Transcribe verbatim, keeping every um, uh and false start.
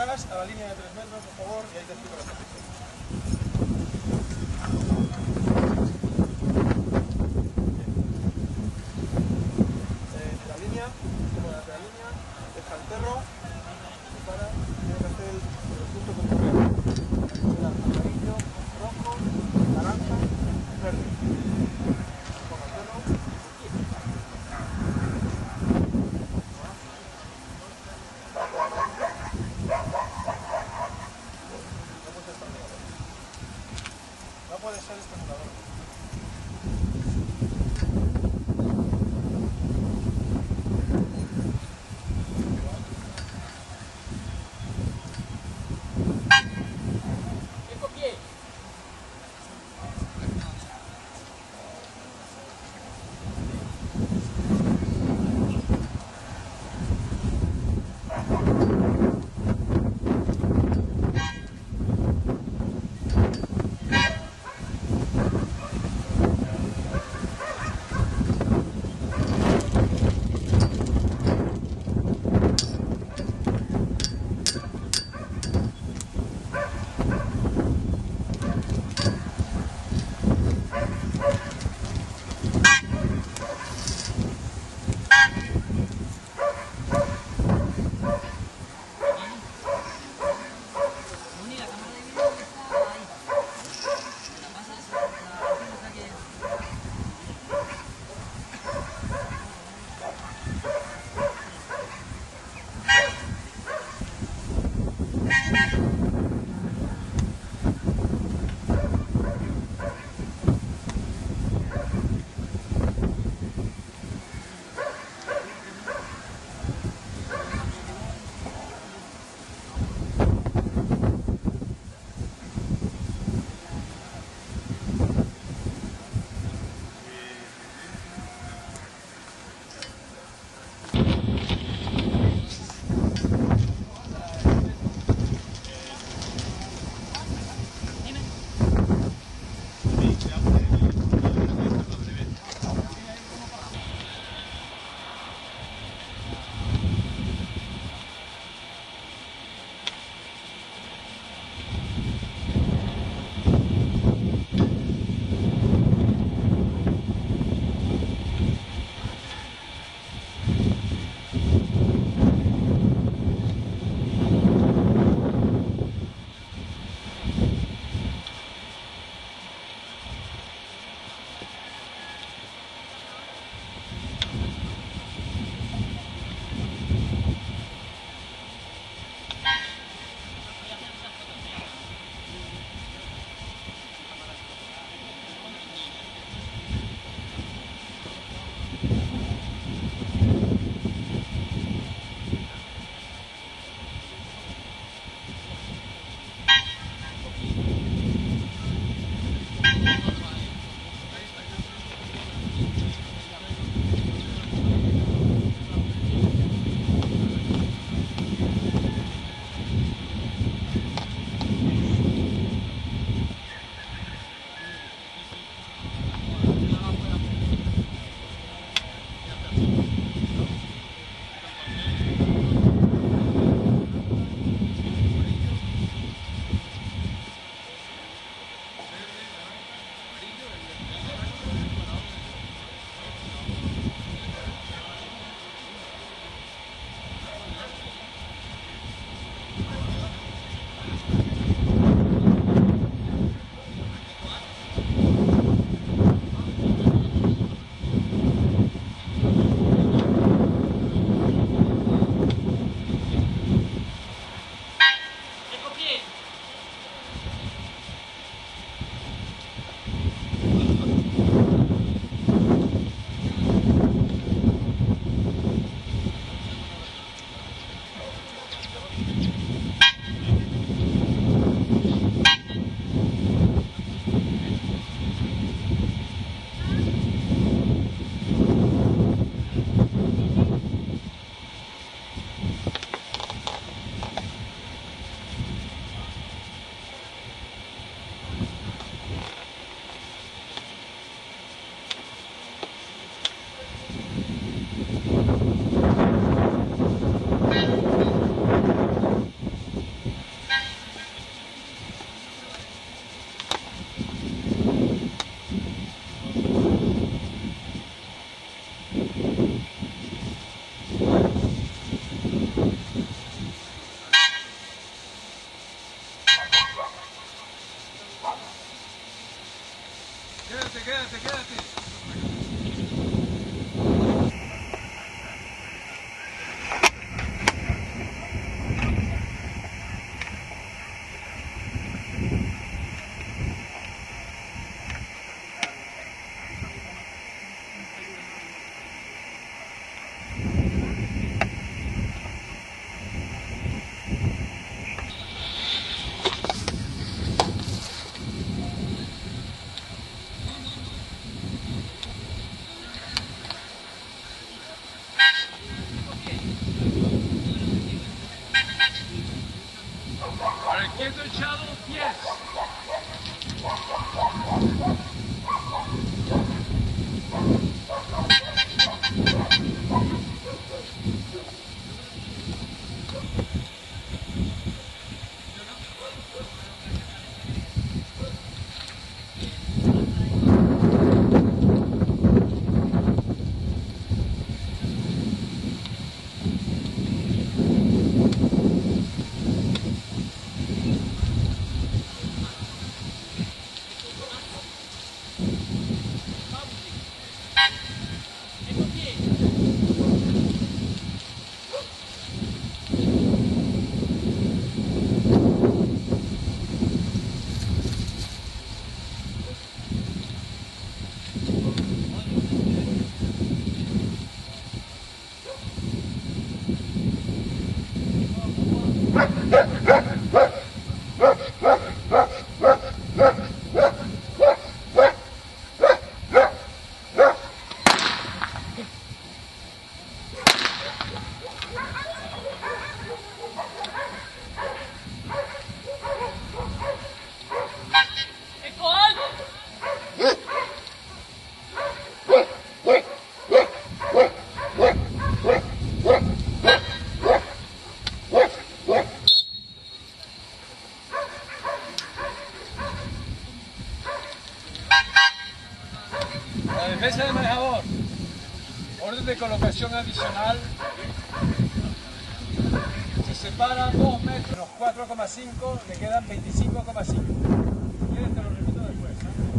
atrás, a la línea de tres metros, por favor, y ahí te explico la de la línea, de la línea, deja el perro, para, tiene que hacer el punto con el perro. Amarillo, rojo, naranja, verde. Gracias. quédate, quédate. Quieto echado, pies. La defensa del manejador, orden de colocación adicional, se separa dos metros, cuatro coma cinco, le quedan veinticinco coma cinco. Si quieres te lo repito después, ¿eh?